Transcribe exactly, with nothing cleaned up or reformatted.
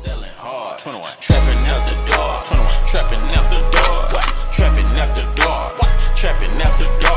Selling hard. twenty-one. Trapping after dark. twenty-one. Trapping after dark. Trapping after dark. Trapping after dark.